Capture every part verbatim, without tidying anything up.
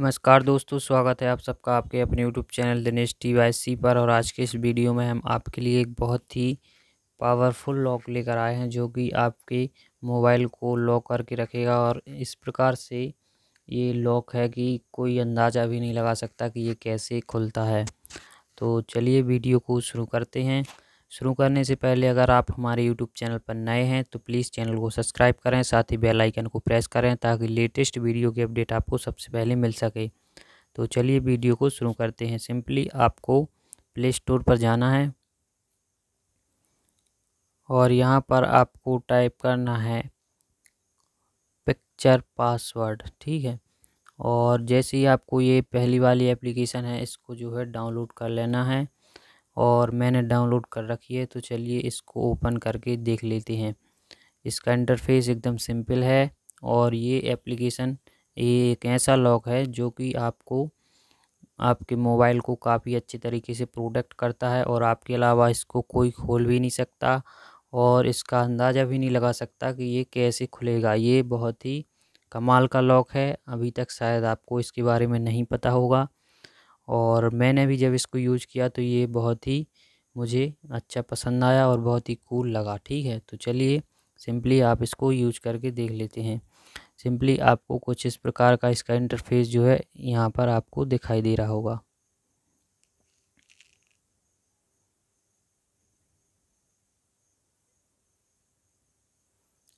नमस्कार दोस्तों, स्वागत है आप सबका आपके अपने YouTube channel Dinesh T Y C पर। और आज के इस वीडियो में हम आपके लिए एक बहुत ही पावरफुल लॉक लेकर आए हैं जो कि आपके मोबाइल को लॉक करके रखेगा। और इस प्रकार से ये लॉक है कि कोई अंदाज़ा भी नहीं लगा सकता कि ये कैसे खुलता है। तो चलिए वीडियो को शुरू करते हैं। शुरू करने से पहले अगर आप हमारे यूट्यूब चैनल पर नए हैं तो प्लीज़ चैनल को सब्सक्राइब करें, साथ ही बेल आइकन को प्रेस करें ताकि लेटेस्ट वीडियो की अपडेट आपको सबसे पहले मिल सके। तो चलिए वीडियो को शुरू करते हैं। सिंपली आपको प्ले स्टोर पर जाना है और यहाँ पर आपको टाइप करना है पिक्चर पासवर्ड, ठीक है। और जैसे ही आपको ये पहली वाली एप्लीकेशन है इसको जो है डाउनलोड कर लेना है, और मैंने डाउनलोड कर रखी है। तो चलिए इसको ओपन करके देख लेते हैं। इसका इंटरफेस एकदम सिंपल है और ये एप्लीकेशन ये एक ऐसा लॉक है जो कि आपको आपके मोबाइल को काफ़ी अच्छे तरीके से प्रोटेक्ट करता है, और आपके अलावा इसको कोई खोल भी नहीं सकता और इसका अंदाज़ा भी नहीं लगा सकता कि ये कैसे खुलेगा। ये बहुत ही कमाल का लॉक है, अभी तक शायद आपको इसके बारे में नहीं पता होगा। और मैंने भी जब इसको यूज़ किया तो ये बहुत ही मुझे अच्छा पसंद आया और बहुत ही कूल लगा, ठीक है। तो चलिए सिंपली आप इसको यूज करके देख लेते हैं। सिंपली आपको कुछ इस प्रकार का इसका इंटरफेस जो है यहाँ पर आपको दिखाई दे रहा होगा।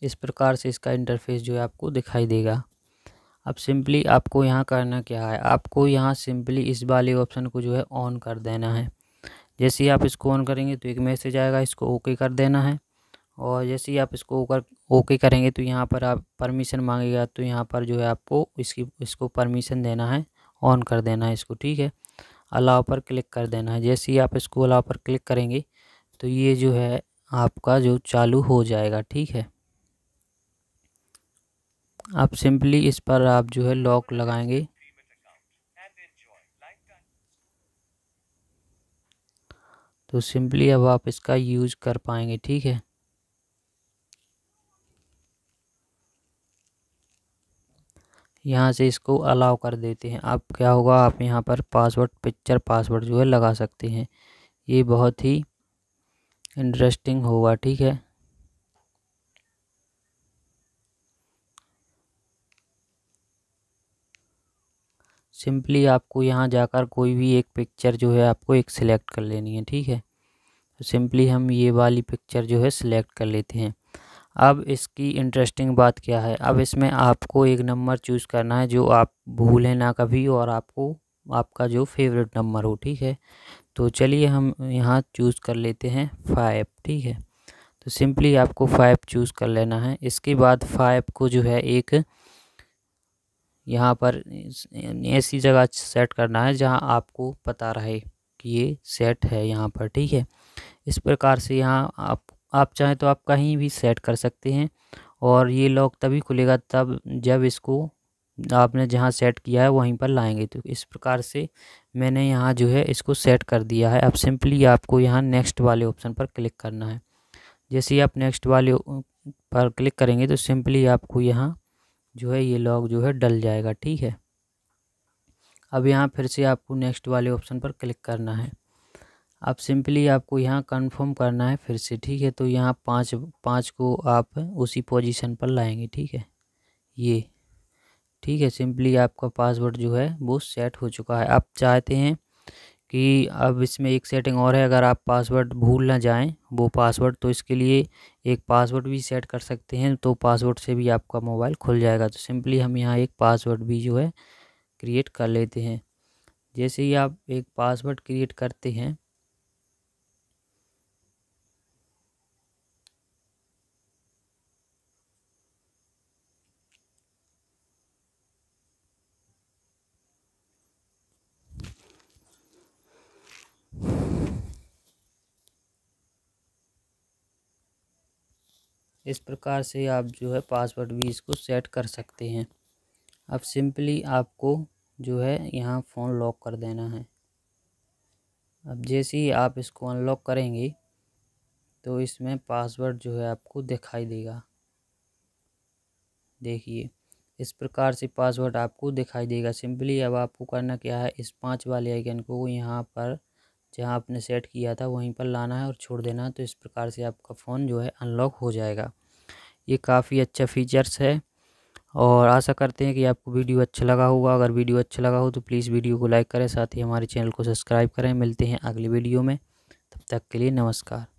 इस प्रकार से इसका इंटरफेस जो है आपको दिखाई देगा। अब सिंपली आपको यहाँ करना क्या है, आपको यहाँ सिंपली इस वाले ऑप्शन को जो है ऑन कर देना है। जैसे ही आप इसको ऑन करेंगे तो एक मैसेज आएगा, इसको ओके कर देना है। और जैसे ही आप इसको ओके करेंगे तो यहाँ पर आप परमिशन मांगेगा, तो यहाँ पर जो है आपको इसकी इसको परमिशन देना है, ऑन कर देना है इसको, ठीक है। अलाउ पर क्लिक कर देना है। जैसे ही आप इसको अलाउ पर क्लिक करेंगे तो ये जो है आपका जो चालू हो जाएगा, ठीक है। आप सिंपली इस पर आप जो है लॉक लगाएंगे। तो सिंपली अब आप इसका यूज कर पाएंगे, ठीक है। यहाँ से इसको अलाउ कर देते हैं। अब क्या होगा, आप यहाँ पर पासवर्ड पिक्चर पासवर्ड जो है लगा सकते हैं। ये बहुत ही इंटरेस्टिंग होगा, ठीक है। सिंपली आपको यहाँ जाकर कोई भी एक पिक्चर जो है आपको एक सिलेक्ट कर लेनी है, ठीक है। तो सिंपली हम ये वाली पिक्चर जो है सिलेक्ट कर लेते हैं। अब इसकी इंटरेस्टिंग बात क्या है, अब इसमें आपको एक नंबर चूज़ करना है जो आप भूलें ना कभी, और आपको आपका जो फेवरेट नंबर हो, ठीक है। तो चलिए हम यहाँ चूज़ कर लेते हैं फाइव, ठीक है। तो सिंपली आपको फाइव चूज़ कर लेना है। इसके बाद फाइव को जो है एक यहाँ पर ऐसी जगह सेट करना है जहाँ आपको पता रहे कि ये सेट है यहाँ पर, ठीक है। इस प्रकार से यहाँ आप आप चाहें तो आप कहीं भी सेट कर सकते हैं, और ये लॉक तभी खुलेगा तब जब इसको आपने जहाँ सेट किया है वहीं पर लाएंगे। तो इस प्रकार से मैंने यहाँ जो है इसको सेट कर दिया है। अब सिंपली आपको यहाँ नेक्स्ट वाले ऑप्शन पर क्लिक करना है। जैसे ही आप नेक्स्ट वाले पर क्लिक करेंगे तो सिंपली आपको यहाँ जो है ये लॉक जो है डल जाएगा, ठीक है। अब यहाँ फिर से आपको नेक्स्ट वाले ऑप्शन पर क्लिक करना है। अब सिंपली आपको यहाँ कंफर्म करना है फिर से, ठीक है। तो यहाँ पाँच पाँच को आप उसी पोजीशन पर लाएंगे, ठीक है, ये, ठीक है। सिंपली आपका पासवर्ड जो है वो सेट हो चुका है। आप चाहते हैं कि अब इसमें एक सेटिंग और है, अगर आप पासवर्ड भूल ना जाएं वो पासवर्ड, तो इसके लिए एक पासवर्ड भी सेट कर सकते हैं। तो पासवर्ड से भी आपका मोबाइल खुल जाएगा। तो सिंपली हम यहाँ एक पासवर्ड भी जो है क्रिएट कर लेते हैं। जैसे ही आप एक पासवर्ड क्रिएट करते हैं इस प्रकार से आप जो है पासवर्ड भी इसको सेट कर सकते हैं। अब सिंपली आपको जो है यहाँ फ़ोन लॉक कर देना है। अब जैसे ही आप इसको अनलॉक करेंगे तो इसमें पासवर्ड जो है आपको दिखाई देगा, देखिए। इस प्रकार से पासवर्ड आपको दिखाई देगा। सिंपली अब आपको करना क्या है, इस पाँच वाले आइकन को यहाँ पर जहाँ आपने सेट किया था वहीं पर लाना है और छोड़ देना है। तो इस प्रकार से आपका फ़ोन जो है अनलॉक हो जाएगा। ये काफ़ी अच्छा फीचर्स है और आशा करते हैं कि आपको वीडियो अच्छा लगा होगा। अगर वीडियो अच्छा लगा हो तो प्लीज़ वीडियो को लाइक करें, साथ ही हमारे चैनल को सब्सक्राइब करें। मिलते हैं अगली वीडियो में, तब तक के लिए नमस्कार।